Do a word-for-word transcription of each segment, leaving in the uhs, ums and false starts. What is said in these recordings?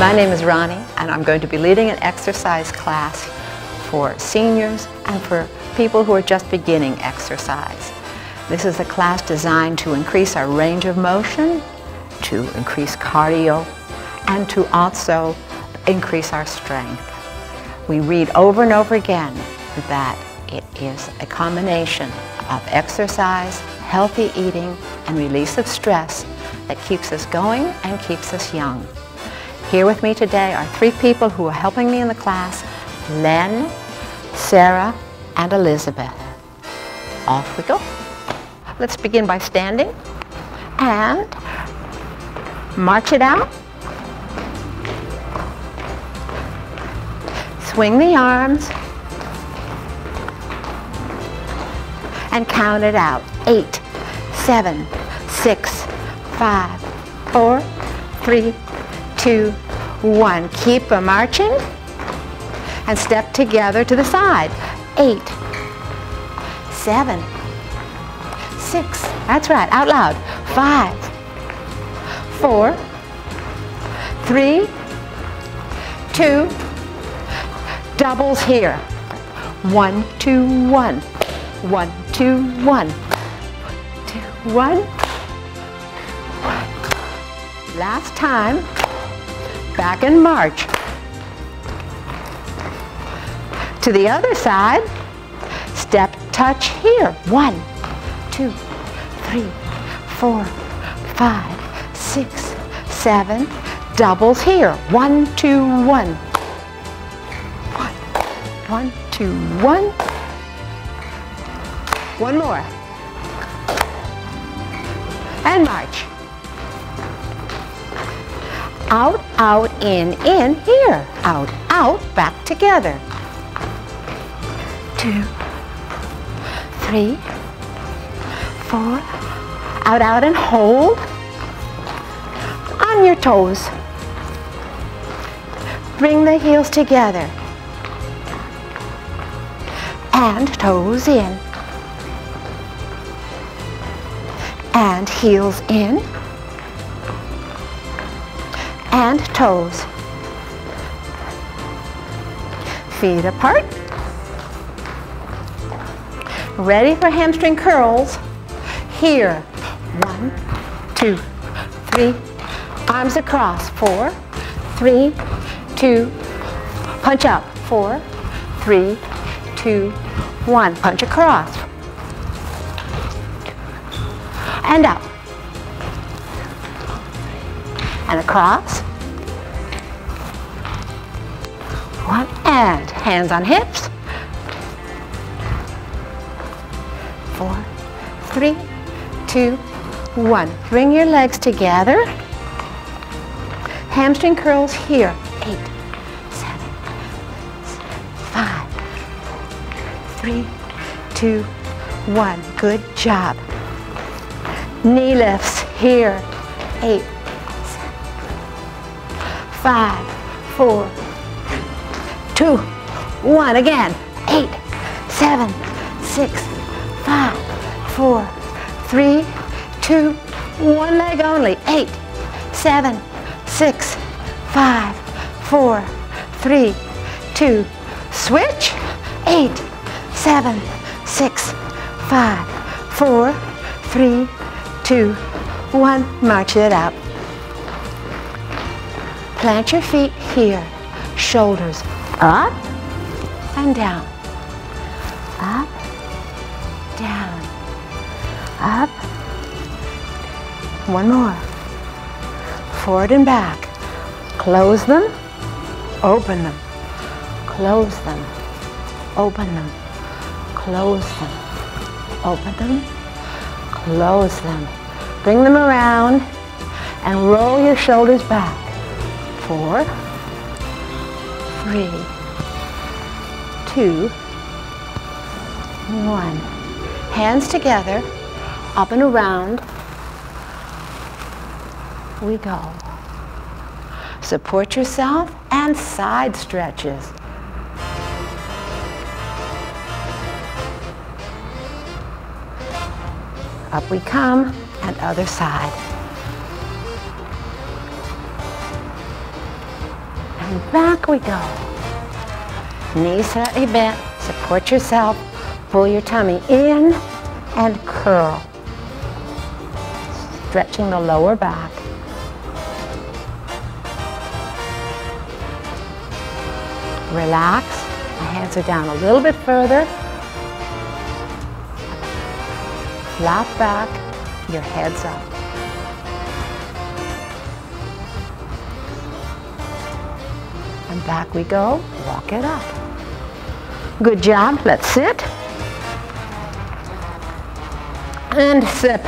My name is Ronnie, and I'm going to be leading an exercise class for seniors and for people who are just beginning exercise. This is a class designed to increase our range of motion, to increase cardio, and to also increase our strength. We read over and over again that it is a combination of exercise, healthy eating, and release of stress that keeps us going and keeps us young. Here with me today are three people who are helping me in the class, Len, Sarah, and Elizabeth. Off we go. Let's begin by standing and march it out. Swing the arms and count it out. Eight, seven, six, five, four, three, two, one. Keep marching and step together to the side. Eight, seven, six. That's right, out loud. Five, four, three, two. Doubles here. One, two, one. One, two, one. Two, one. Last time. Back and march. To the other side. Step, touch here. One, two, three, four, five, six, seven. Doubles here. One, two, one. One, two, one. One more. And march. Out, out, in, in, here. Out, out, back together. Two, three, four. Out, out, and hold. On your toes. Bring the heels together. And toes in. And heels in. And toes. Feet apart. Ready for hamstring curls. Here. One, two, three. Arms across. Four, three, two. Punch up. Four, three, two. One, punch across, and up, and across, one, and hands on hips, four, three, two, one. Bring your legs together, hamstring curls here, eight, three, two, one. Good job. Knee lifts here. Eight, seven, five, four, two, one. Again. Eight, seven, six, five, four, three, two, one leg only. Eight, seven, six, five, four, three, two. Switch. Eight. Seven, six, five, four, three, two, one. March it out. Plant your feet here. Shoulders up and down. Up, down. Up. One more. Forward and back. Close them. Open them. Close them. Open them. Close them, open them, close them. Bring them around and roll your shoulders back. Four, three, two, one. Hands together, up and around. We go. Support yourself and side stretches. Up we come, and other side. And back we go. Knees slightly bent. Support yourself. Pull your tummy in and curl. Stretching the lower back. Relax. My hands are down a little bit further. Flop back. Your head's up. And back we go. Walk it up. Good job. Let's sit. And sip.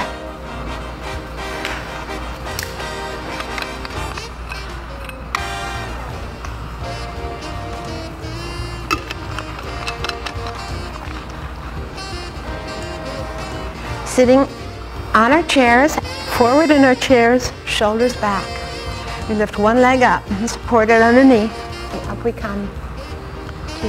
Sitting on our chairs, forward in our chairs, shoulders back. We lift one leg up, mm-hmm. Support it on the knee, and up we come. Two,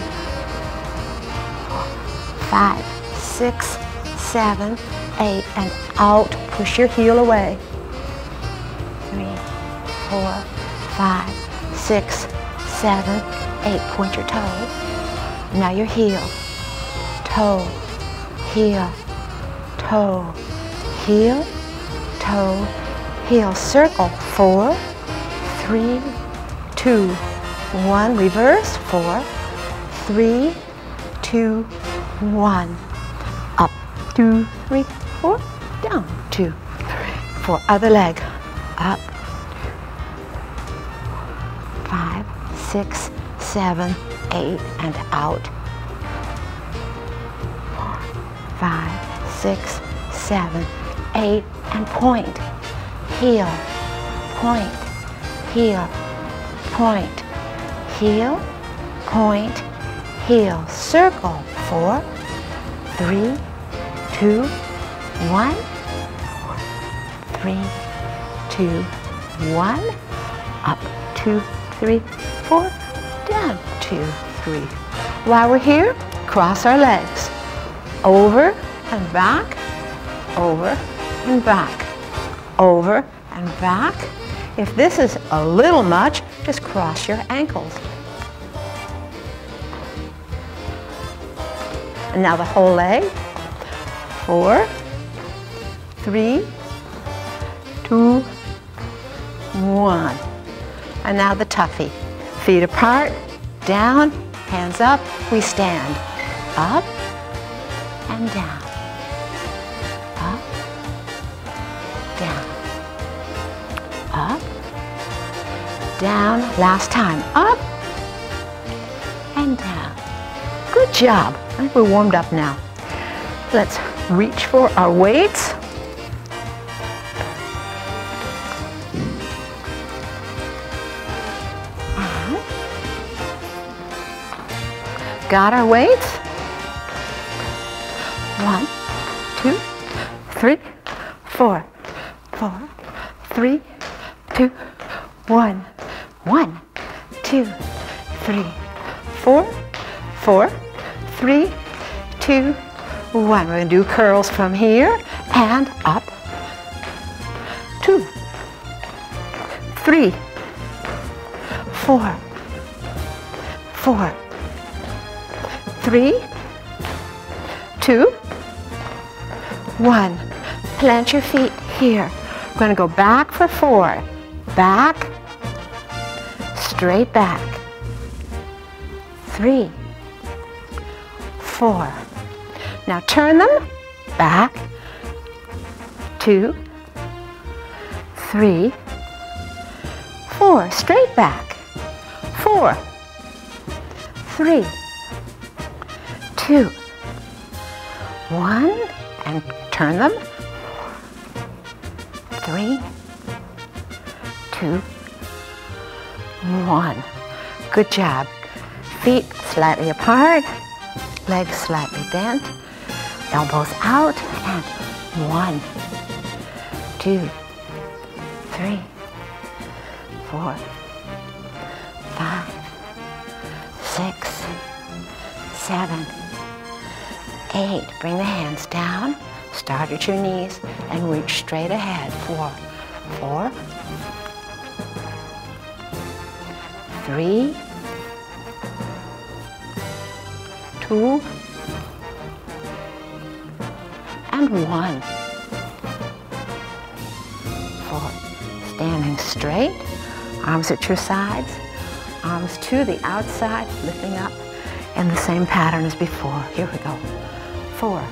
five, six, seven, eight, and out. Push your heel away. Three, four, five, six, seven, eight. Point your toe. Now your heel, toe, heel. Toe, heel, toe, heel. Circle, four, three, two, one. Reverse, four, three, two, one. Up, two, three, four. Down, two, three, four. Other leg, up. Five, six, seven, eight, and out. Four, five. Six, seven, eight, and point, heel, point, heel, point, heel, point, heel. Circle, four, three, two, one, three, two, one, up, two, three, four, down, two, three. While we're here, cross our legs, over, and back, over and back, over and back. If this is a little much, just cross your ankles. And now the whole leg. Four, three, two, one. And now the toughie. Feet apart, down, hands up, we stand. Up and down. Up, down, last time, up, and down. Good job. I think we're warmed up now. Let's reach for our weights. Uh-huh. Got our weights. One, two, three, four, four, three, two, one, one, two, three, four, four, three, two, one. We're going to do curls from here and up. Two, three, four, four, three, two, one. Plant your feet here. We're going to go back for four. Back, straight back, three, four. Now turn them, back, two, three, four. Straight back, four, three, two, one, and turn them, three, two, one. Good job. Feet slightly apart, legs slightly bent, elbows out, and one, two, three, four, five, six, seven, eight. Bring the hands down, start at your knees, and reach straight ahead. Four, four, three, three, two, and one. Four, standing straight, arms at your sides, arms to the outside, lifting up in the same pattern as before. Here we go. Four,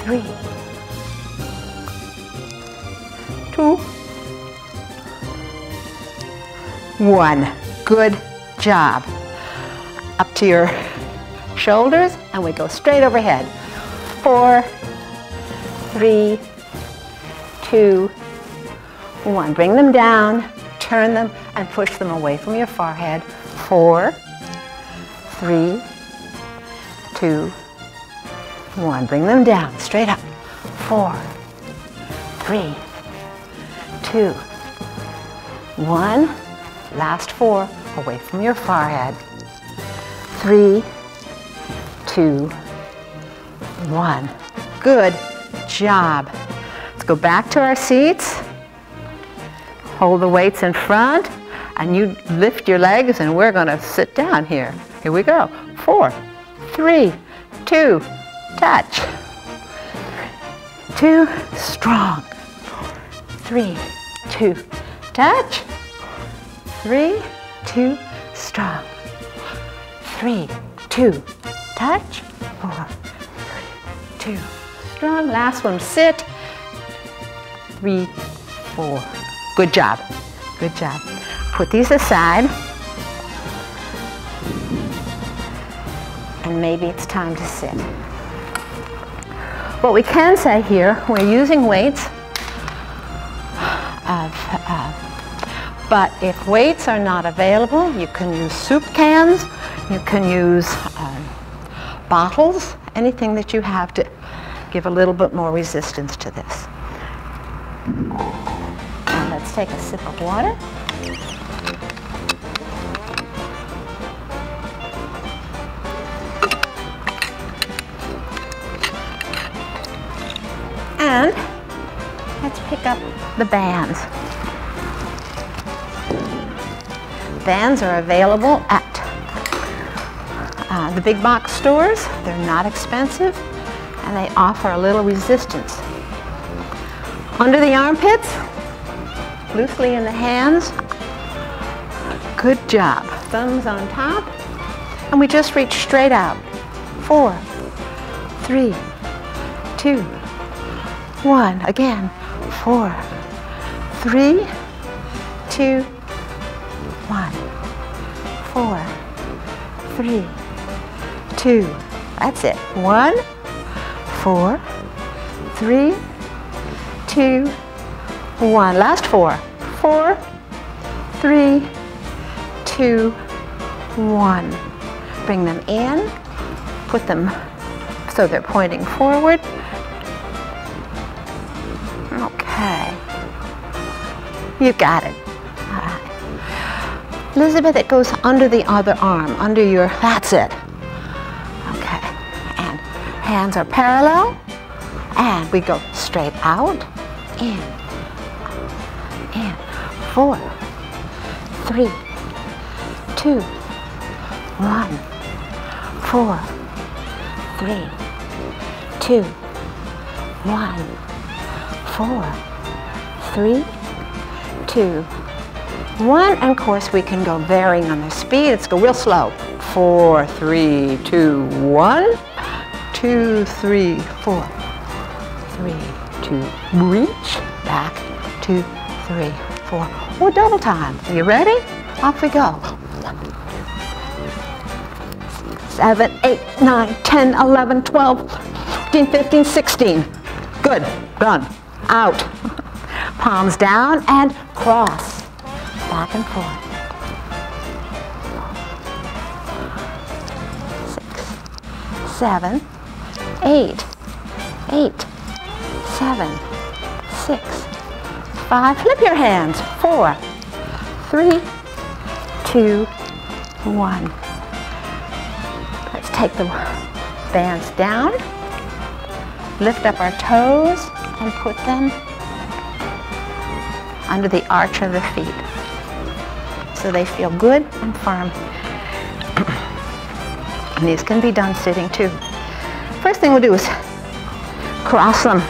three, two, one. Good job. Up to your shoulders, and we go straight overhead. Four, three, two, one. Bring them down, turn them, and push them away from your forehead. Four, three, two, one. Bring them down, straight up. Four, three, two, one. Last four, away from your forehead. Three, two, one. Good job. Let's go back to our seats. Hold the weights in front, and you lift your legs, and we're gonna sit down here. Here we go. Four, three, two, touch. Two, strong. Three, two, touch. Three, two, strong. Three, two, touch. Four, three, two, strong. Last one, sit. Three, four. Good job. Good job. Put these aside. And maybe it's time to sit. What we can say here, we're using weights. Of, uh, but if weights are not available, you can use soup cans, you can use um, bottles, anything that you have to give a little bit more resistance to this. And let's take a sip of water. And let's pick up the bands. Bands are available at uh, the big box stores. They're not expensive, and they offer a little resistance. Under the armpits, loosely in the hands. Good job. Thumbs on top, and we just reach straight out. Four, three, two, one. Again. Four, three, two, one. Four, three, two. That's it. One, four, three, two, one. Last four. Four, three, two, one. Bring them in. Put them so they're pointing forward. You got it. All right. Elizabeth, it goes under the other arm, under your, that's it. Okay, and hands are parallel, and we go straight out, in, in, four, three, two, one, four, three, two, one, four, three, two, one, and of course we can go varying on the speed. Let's go real slow. Four, three, two, one, two, three, four, three, two, reach, back, two, three, four. Or double time. Are you ready? Off we go. Seven, eight, nine, ten, eleven, twelve, fifteen, fifteen, sixteen. Good, done, out. Palms down and cross, back and forth. Six, seven, eight, eight, seven, six, five. Flip your hands. Four, three, two, one. Let's take the bands down. Lift up our toes and put them under the arch of the feet. so they feel good and firm. And these can be done sitting too. First thing we'll do is cross them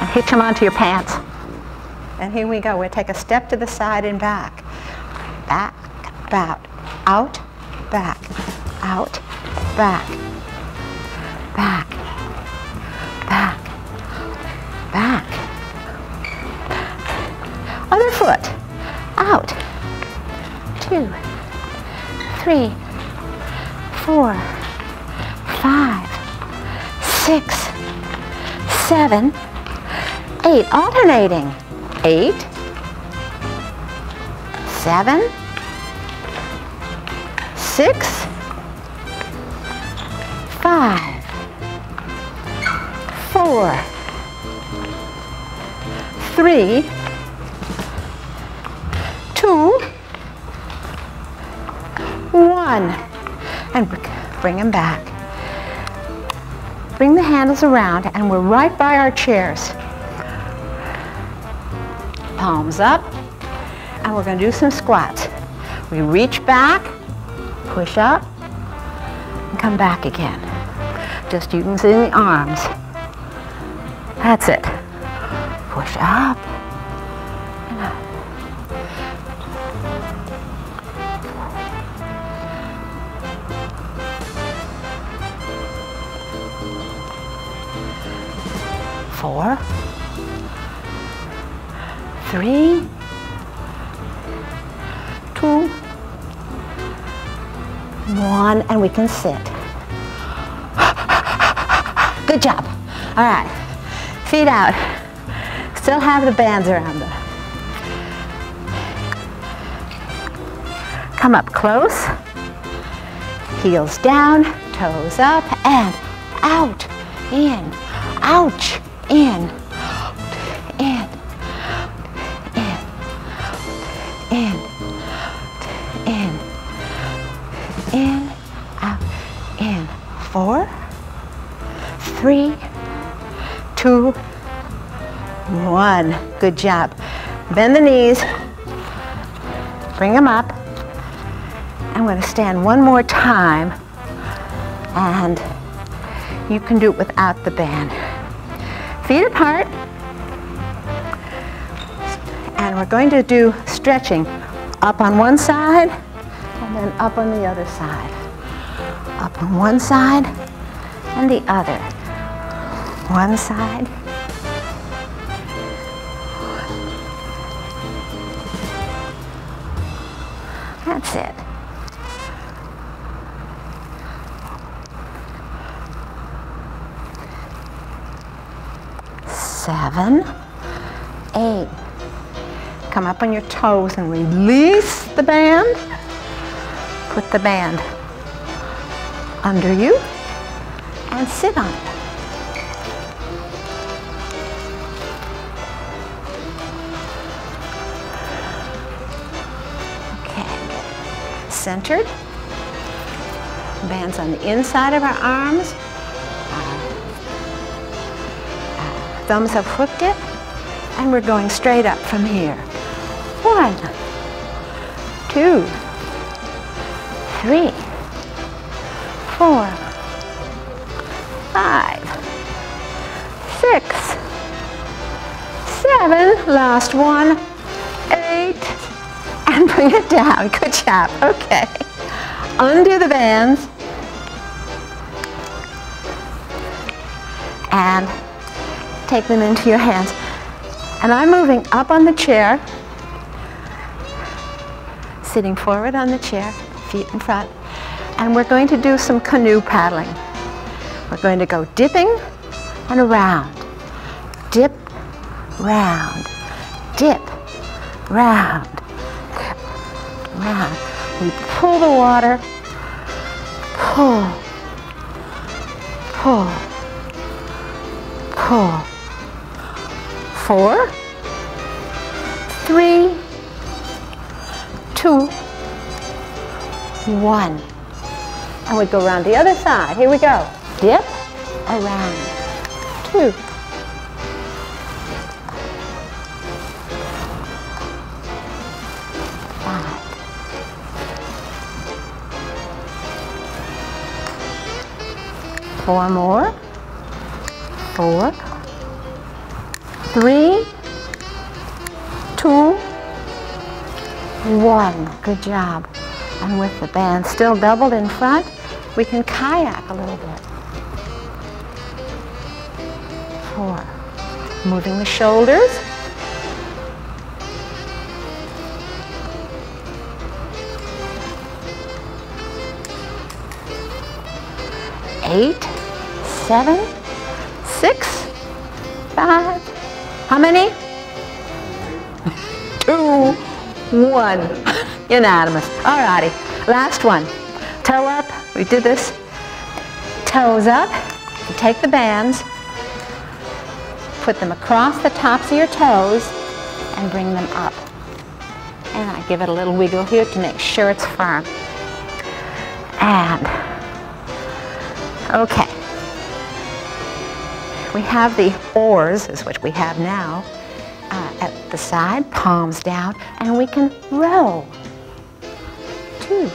and hitch them onto your pants. And here we go. We'll take a step to the side and back. Back, back, out, back, out, back, back, back, back. Other foot, out, two, three, four, five, six, seven, eight, alternating, eight, seven, six, five, four, three, two, one, and bring them back. Bring the handles around and we're right by our chairs. Palms up, and we're going to do some squats. We reach back, push up, and come back again. Just using the arms. That's it. Push up, and up. Four, three, two, one, and we can sit. Good job. All right, feet out. Still have the bands around them. Come up close. Heels down, toes up, and out, in, ouch, in, in, in, in, in, in, out, in. Four, three, two, one. Good job. Bend the knees, bring them up. I'm going to stand one more time, and you can do it without the band. Feet apart, and we're going to do stretching up on one side and then up on the other side. Up on one side and the other. One side. That's it. Seven, eight. Come up on your toes and release the band. Put the band under you and sit on it. Centered. Bands on the inside of our arms. Our thumbs have hooked it, and we're going straight up from here. One, two, three, four, five, six, seven, last one, eight, and bring it down. Good job. Okay. Undo the bands. And take them into your hands. And I'm moving up on the chair. Sitting forward on the chair. Feet in front. And we're going to do some canoe paddling. We're going to go dipping and around. Dip, round. Dip, round. Round. We pull the water, pull, pull, pull. Four, three, two, one. And we go around the other side. Here we go. Dip, around. Two. four more, four, three, two, one. Good job. And with the band still doubled in front, we can kayak a little bit. Four. Moving the shoulders. Eight, seven, six, five. How many? Two, one. Unanimous. Alrighty, last one. Toe up. We did this. Toes up. You take the bands, put them across the tops of your toes, and bring them up. And I give it a little wiggle here to make sure it's firm. And okay, we have the oars, is what we have now, uh, at the side, palms down, and we can row. Two,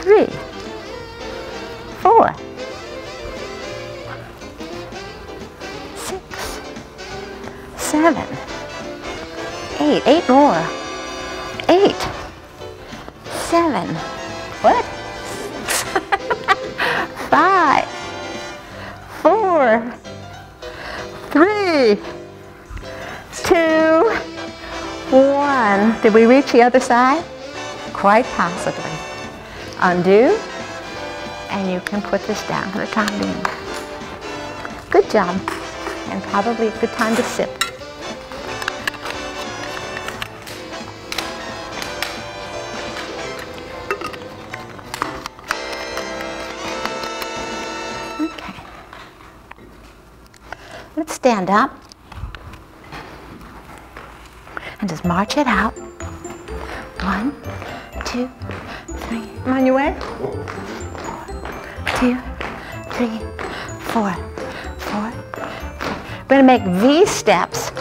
three, four, six, seven, eight, eight more, eight, seven, what? Five, four, three, two, one. Did we reach the other side? Quite possibly. Undo, and you can put this down for the time being. Good job, and probably a good time to sip. Let's stand up and just march it out. One, two, three. Manuel. Two, three, four, four. We're going to make V steps.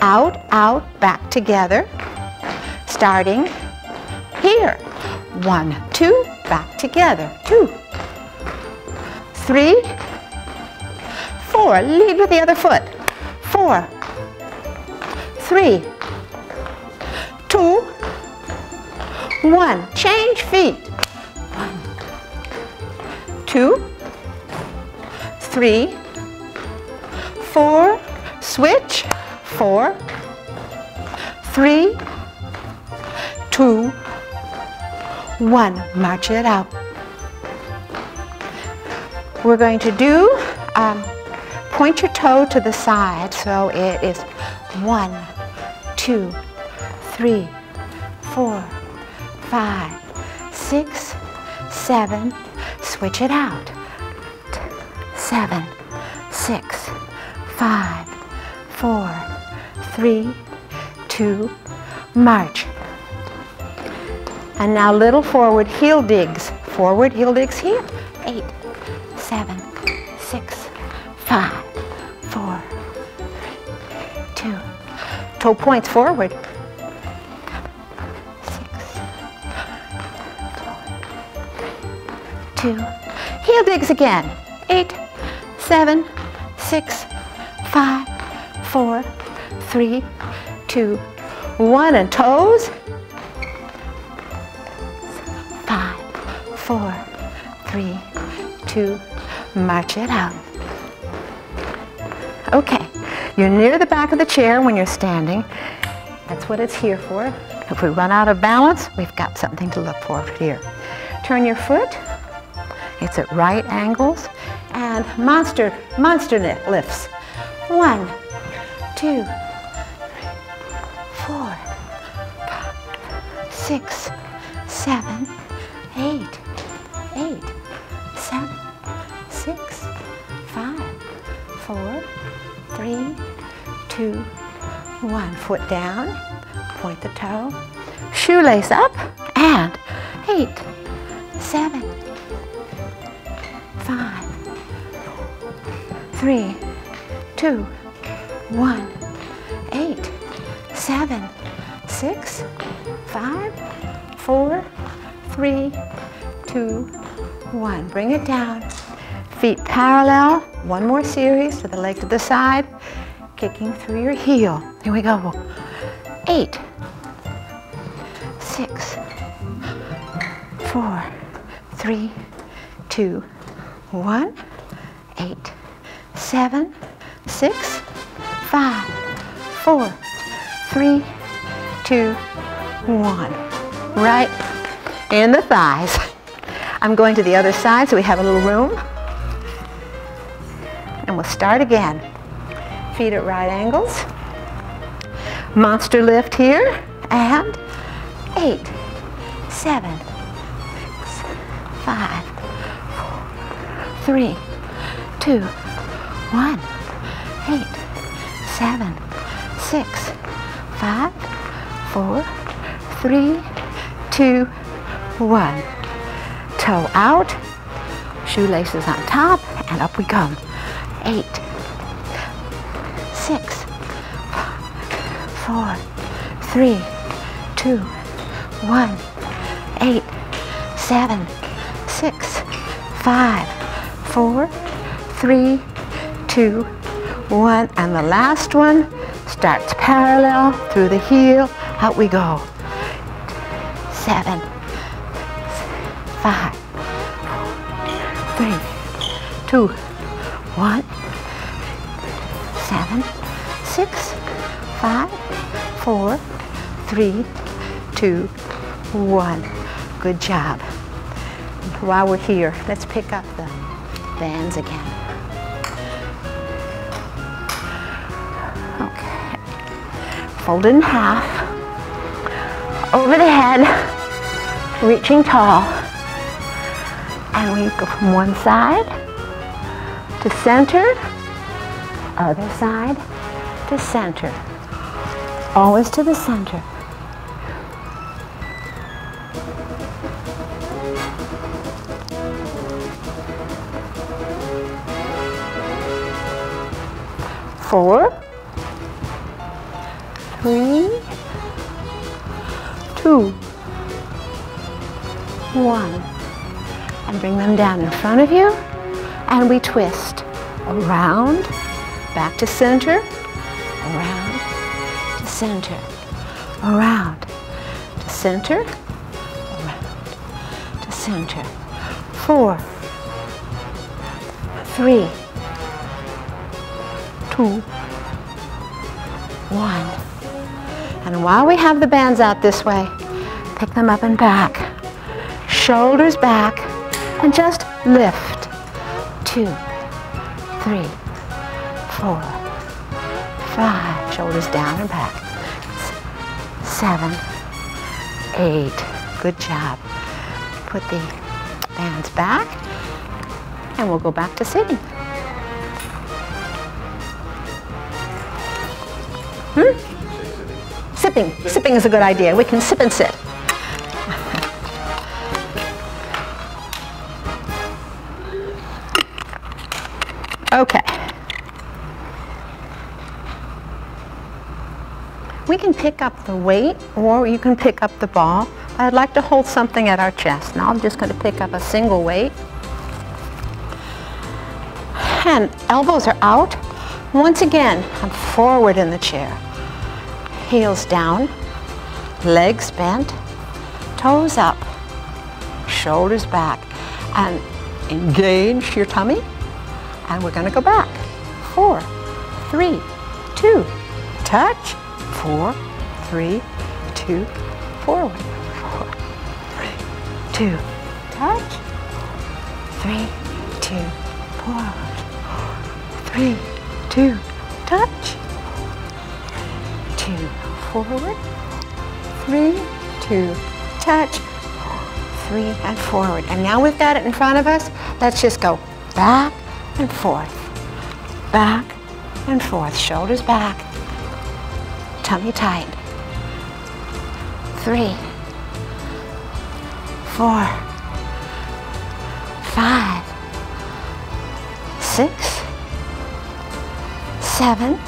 Out, out, back together. Starting here. One, two, back together. Two, three, four, lead with the other foot. Four, three, two, one. Change feet. One, two, three, four. Switch. Four, three, two, one. March it out. We're going to do um, point your toe to the side, so it is one, two, three, four, five, six, seven. Switch it out. Seven, six, five, four, three, two, march. And now little forward heel digs. Forward heel digs here. Eight, seven, six, five, four, two. Toe points forward. Six, four, two. Heel digs again. Eight, seven, six, five, four, three, two, one. And toes. Five, four, three, two. March it out. Okay, you're near the back of the chair when you're standing. That's what it's here for. If we run out of balance, we've got something to look for here. Turn your foot. It's at right angles. And monster, monster lifts. One, two, four, five, six, seven, eight, eight, seven, six, five, four, three, two, one. Foot down, point the toe, shoelace up, and eight, seven, five, three, two, one, eight, seven, six, five, four, three, two, one. Bring it down. feet parallel. One more series, to the leg to the side, kicking through your heel. Here we go. Eight, six, four, three, two, one, eight, seven, six, five, four, three, two, one. Right in the thighs. I'm going to the other side so we have a little room. And we'll start again. Feet at right angles. Monster lift here. And eight, seven, six, five, four, three, two, one, eight, seven, six, five, four, three, two, one. Toe out, shoelaces on top, and up we go. Eight, six, four, three, two, one, eight, seven, six, five, four, three, two, one, and the last one starts parallel through the heel. Out we go. Seven, five, three, two, one, seven, six, five, four, three, two, one. Good job. While we're here, let's pick up the bands again. Okay. Fold in half. Over the head. Reaching tall. And we go from one side to center. Other side to center. Always to the center. Four, three, two, one. And bring them down in front of you. And we twist around, back to center, around to center, around to center, around to center. Four, three, two, one. And while we have the bands out this way, pick them up and back. Shoulders back and just lift. Two, three, four, five. Shoulders down and back. Seven, eight. Good job. Put the bands back and we'll go back to sitting. Hmm? Sipping. Sipping. Sipping is a good idea. We can sip and sit. Okay. We can pick up the weight or you can pick up the ball. I'd like to hold something at our chest. Now I'm just going to pick up a single weight. And elbows are out. Once again, I'm forward in the chair. Heels down, legs bent, toes up, shoulders back. And engage your tummy. And we're gonna go back. Four, three, two, touch. Four, three, two, forward. Four, three, two, touch. Three, two, forward. Three, two, touch, two, forward, three, two, touch, three, and forward. And now we've got it in front of us, let's just go back and forth, back and forth, shoulders back, tummy tight, three, four, five, six, seven,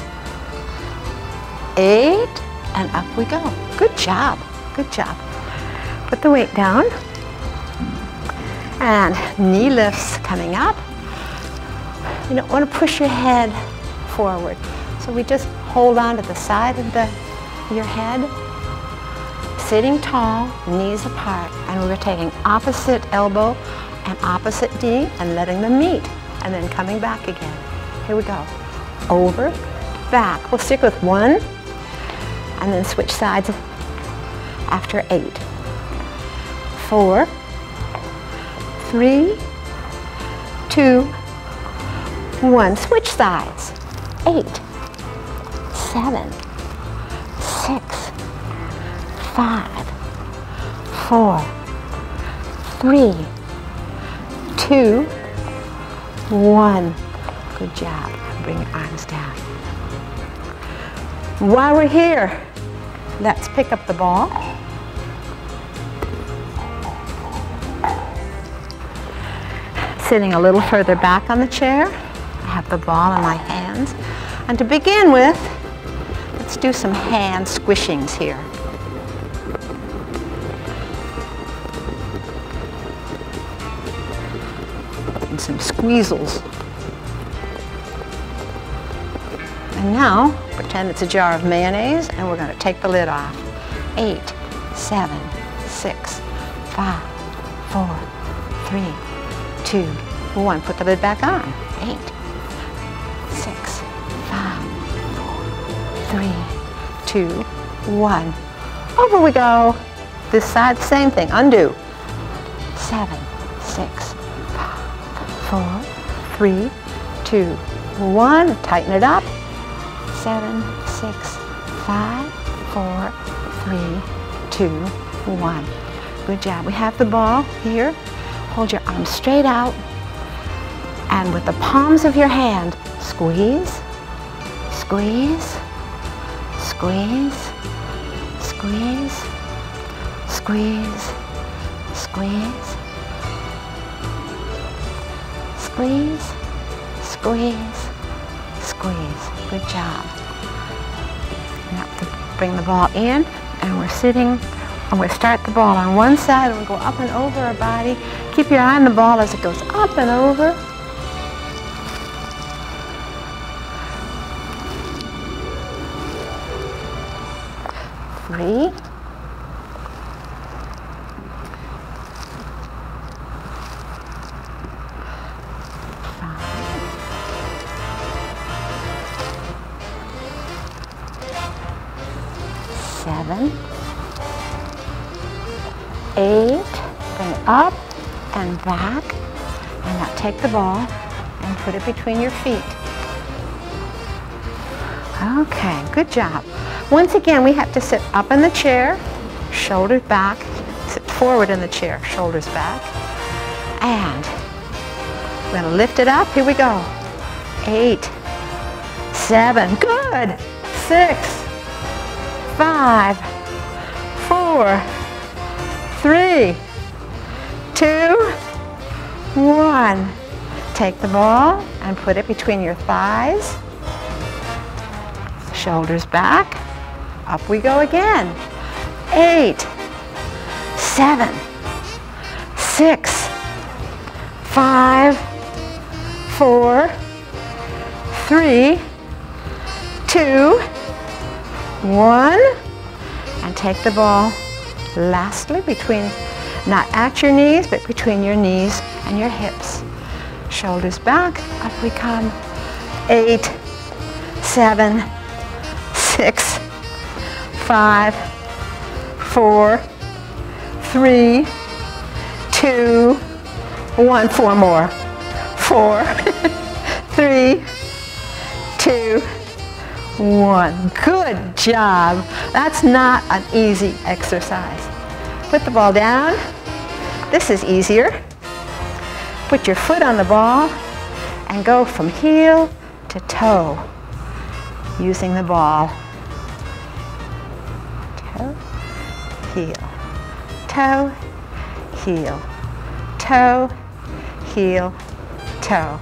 eight, and up we go. Good job, good job. Put the weight down, and knee lifts coming up, You don't want to push your head forward. So we just hold on to the side of the, your head, sitting tall, knees apart, and we're taking opposite elbow and opposite knee and letting them meet, and then coming back again. Here we go. Over, back. We'll stick with one, and then switch sides after eight. Four, three, two, one. Switch sides. Eight, seven, six, five, four, three, two, one. Good job. Bring your arms down. While we're here, let's pick up the ball. Sitting a little further back on the chair, I have the ball in my hands. And to begin with, let's do some hand squishings here. And some squeezels. And now, pretend it's a jar of mayonnaise, and we're going to take the lid off. Eight, seven, six, five, four, three, two, one. Put the lid back on. Eight, six, five, four, three, two, one. Over we go. This side, same thing. Undo. Seven, six, five, four, three, two, one. Tighten it up. Seven, six, five, four, three, two, one. Good job. We have the ball here. Hold your arms straight out. And with the palms of your hand, squeeze, squeeze, squeeze, squeeze, squeeze, squeeze, squeeze, squeeze, squeeze. Good job. Now bring the ball in, and we're sitting, and we start the ball on one side, and we go up and over our body. Keep your eye on the ball as it goes up and over. Three. Seven, eight, bring it up and back, and now take the ball and put it between your feet. Okay, good job. Once again, we have to sit up in the chair, shoulders back, sit forward in the chair, shoulders back, and we're going to lift it up. Here we go. Eight, seven, good, six, five, four, three, two, one. Take the ball and put it between your thighs. Shoulders back. Up we go again. Eight, seven, six, five, four, three, two, one, and take the ball lastly between, not at your knees, but between your knees and your hips. Shoulders back, up we come. Eight, seven, six, five, four, three, two, one. Four more. Four, three, two, one. Good job. That's not an easy exercise. Put the ball down. This is easier. Put your foot on the ball and go from heel to toe using the ball. Toe, heel, toe, heel, toe, heel, toe.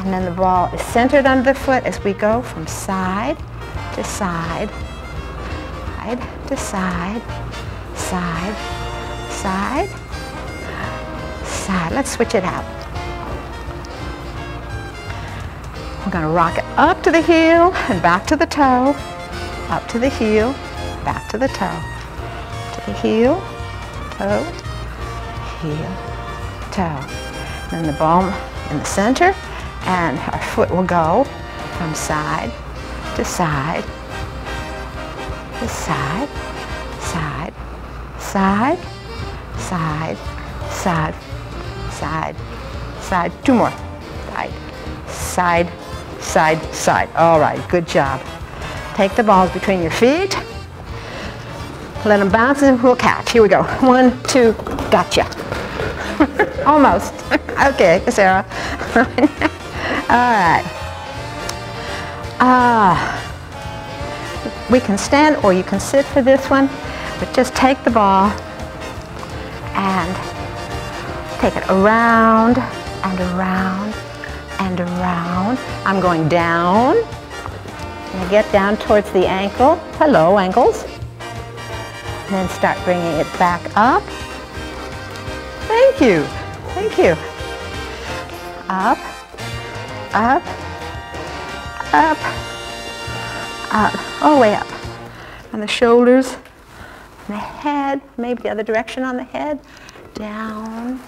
And then the ball is centered under the foot as we go from side to side, side to side, side, side, side. Let's switch it out. We're going to rock it up to the heel and back to the toe, up to the heel, back to the toe, to the heel, toe, heel, toe. Then the ball in the center, and our foot will go from side to side, to side, side, side, side, side, side, side. Two more. Side, side, side, side. All right, good job. Take the balls between your feet. Let them bounce and we'll catch. Here we go. One, two, gotcha. Almost. Okay, Sarah. All right. Ah, uh, we can stand or you can sit for this one, but just take the ball and take it around and around and around. I'm going down. And get down towards the ankle. Hello, ankles. And then start bringing it back up. Thank you. Thank you. Up, up, up, up, all the way up. On the shoulders, on the head, maybe the other direction on the head. Down,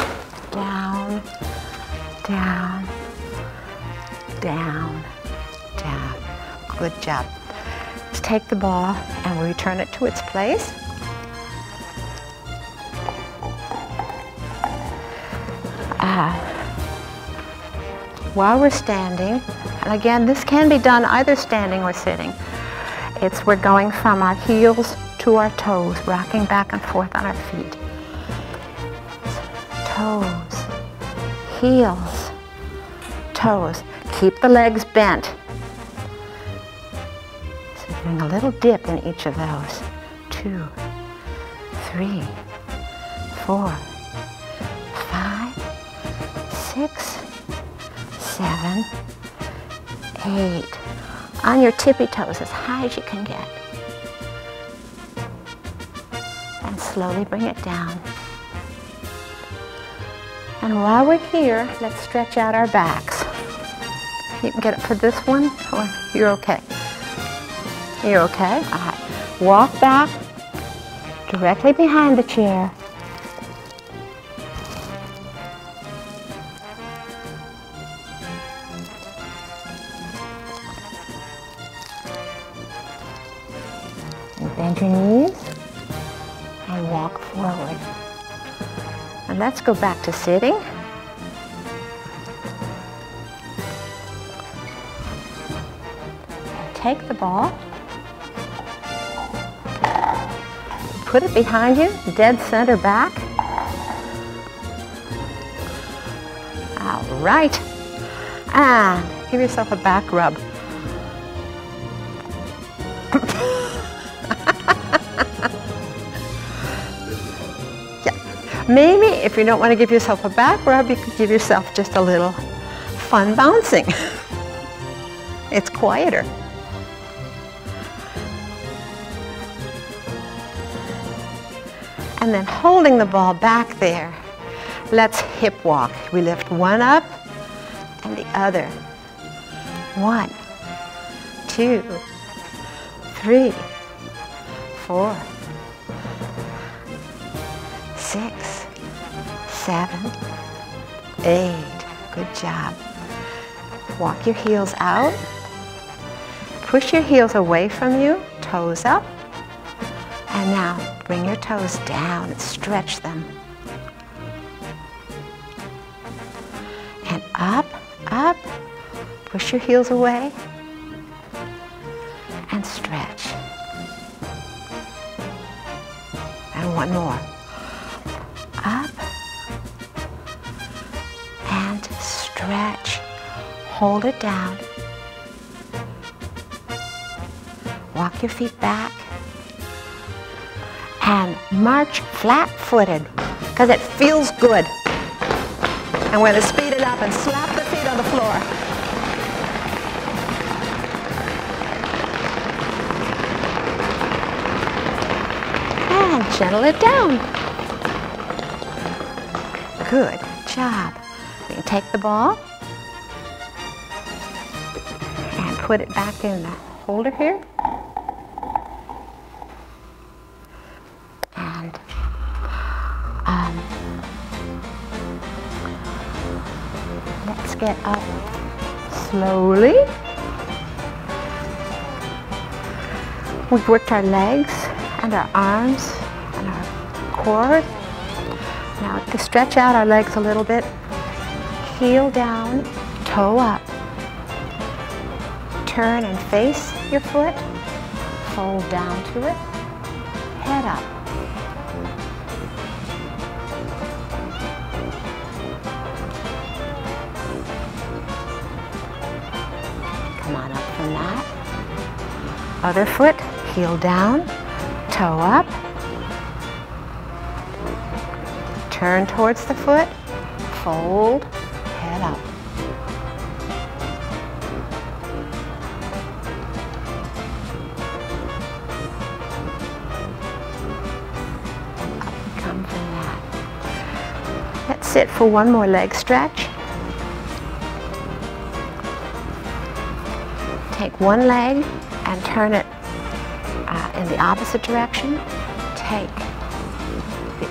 down, down, down, down. Good job. Let's take the ball and we'll return it to its place. Uh, while we're standing, and again, this can be done either standing or sitting. It's we're going from our heels to our toes, rocking back and forth on our feet. Toes, heels, toes. Keep the legs bent. Doing a little dip in each of those. Two, three, four, five, six, seven, eight. On your tippy toes as high as you can get. And slowly bring it down. And while we're here, let's stretch out our backs. You can get up for this one, or you're okay. You're okay? All right. Walk back directly behind the chair. And bend your knees and walk forward. And let's go back to sitting. Take the ball. Put it behind you, dead center back. All right. And give yourself a back rub. Yeah. Maybe if you don't want to give yourself a back rub, you could give yourself just a little fun bouncing. It's quieter. And then holding the ball back there, let's hip walk. We lift one up and the other. One, two, three, four, six, seven, eight. Good job. Walk your heels out. Push your heels away from you, toes up. And now, bring your toes down and stretch them. And up, up, push your heels away and stretch. And one more. Up and stretch. Hold it down. Walk your feet back. And march flat-footed, because it feels good. And we're going to speed it up and slap the feet on the floor. And gentle it down. Good job. We can take the ball. put it back in that holder here. And um, let's get up slowly. We've worked our legs and our arms and our core. Now to stretch out our legs a little bit, heel down, toe up. Turn and face your foot, fold down to it, head up. Come on up from that. Other foot, heel down, toe up. Turn towards the foot, fold, head up. Up we come from that. Let's sit for one more leg stretch. Take one leg and turn it uh, in the opposite direction. Take the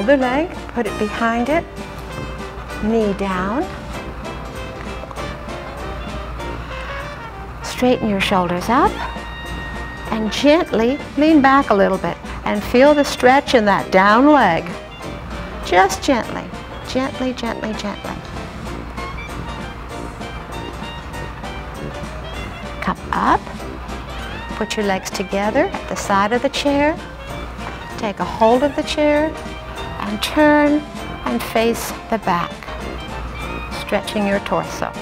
other leg, put it behind it, knee down. Straighten your shoulders up and gently lean back a little bit and feel the stretch in that down leg. Just gently, gently, gently, gently. Come up, put your legs together at the side of the chair. Take a hold of the chair and turn and face the back, stretching your torso.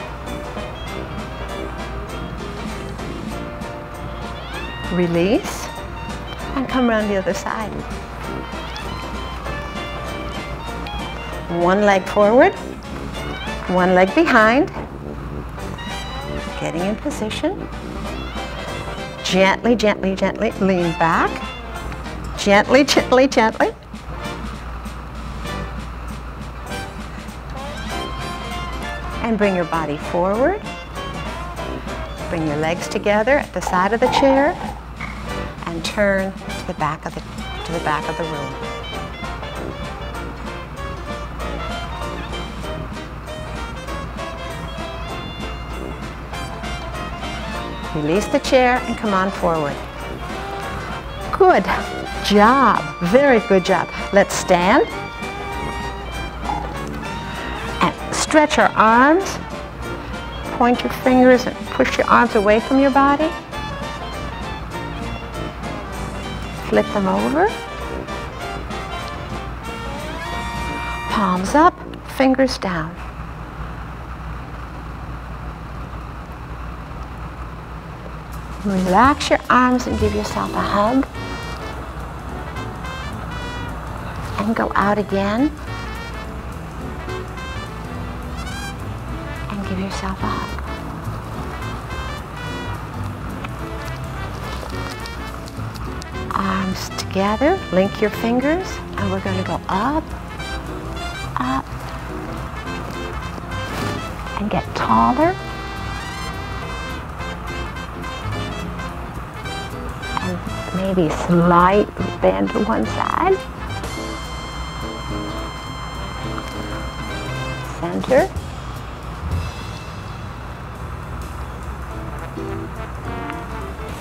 Release and come around the other side. One leg forward, one leg behind. Getting in position. Gently, gently, gently lean back. Gently, gently, gently. And bring your body forward. Bring your legs together at the side of the chair and turn to the back of the, to the back of the room. Release the chair and come on forward. Good job, very good job. Let's stand and stretch our arms. Point your fingers and push your arms away from your body. Flip them over. Palms up, fingers down. Relax your arms and give yourself a hug. And go out again and give yourself a hug. Arms together, link your fingers, and we're going to go up, up, and get taller and maybe slight bend to one side. Center.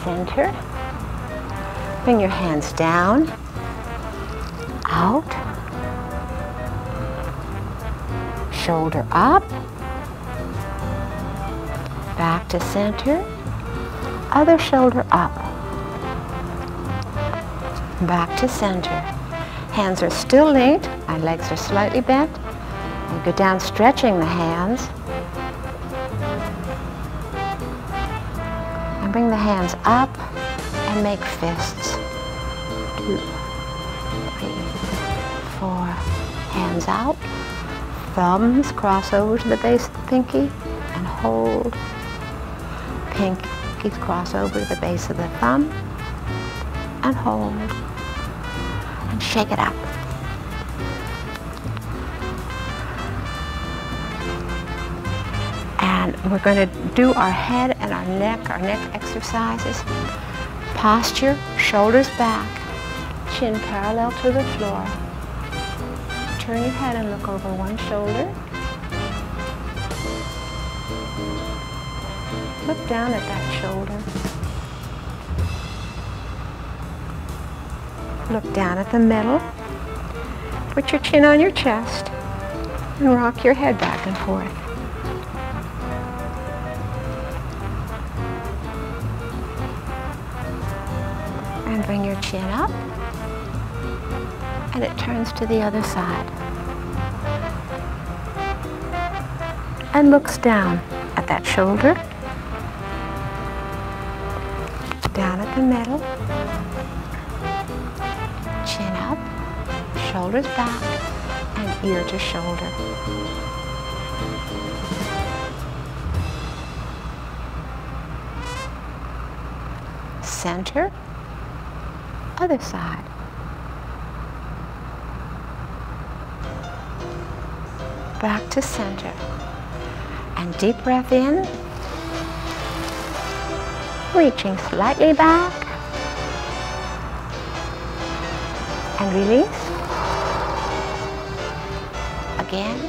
Center. Bring your hands down, out, shoulder up, back to center, other shoulder up, back to center. Hands are still linked, my legs are slightly bent. And go down, stretching the hands. And bring the hands up and make fists. Two, three, four. Hands out. Thumbs cross over to the base of the pinky and hold. Pinkies cross over to the base of the thumb and hold. And shake it up. And We're going to do our head and our neck, our neck exercises. Posture, shoulders back, chin parallel to the floor. Turn your head and look over one shoulder. Look down at that shoulder. Look down at the middle. Put your chin on your chest and rock your head back and forth. And bring your chin up, and it turns to the other side. And looks down at that shoulder, down at the middle, chin up, shoulders back, and ear to shoulder. Center. Other side. Back to center. And deep breath in. Reaching slightly back. And release. Again.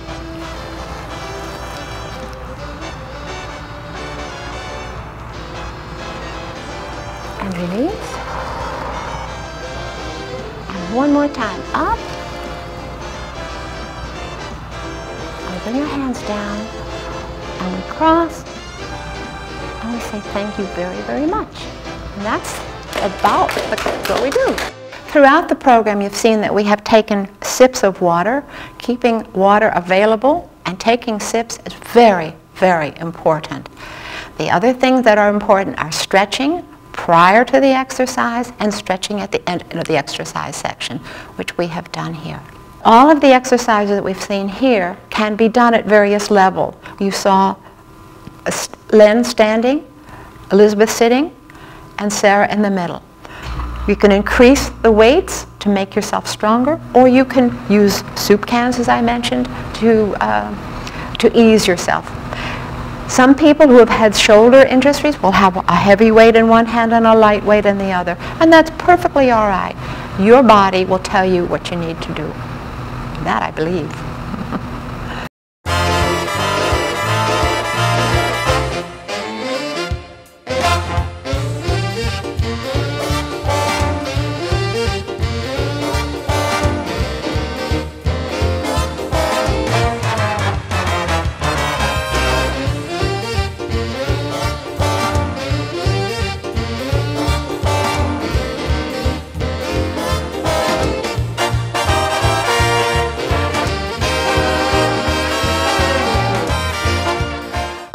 And release. One more time, up. Open your hands down, and we cross, and we say thank you very, very much. And that's about what we do. Throughout the program, you've seen that we have taken sips of water. Keeping water available and taking sips is very, very important. The other things that are important are stretching prior to the exercise and stretching at the end of the exercise section, which we have done here. All of the exercises that we've seen here can be done at various levels. You saw Lynn standing, Elizabeth sitting, and Sarah in the middle. You can increase the weights to make yourself stronger, or you can use soup cans, as I mentioned, to, uh, to ease yourself. Some people who have had shoulder injuries will have a heavy weight in one hand and a light weight in the other, and that's perfectly all right. Your body will tell you what you need to do. That I believe.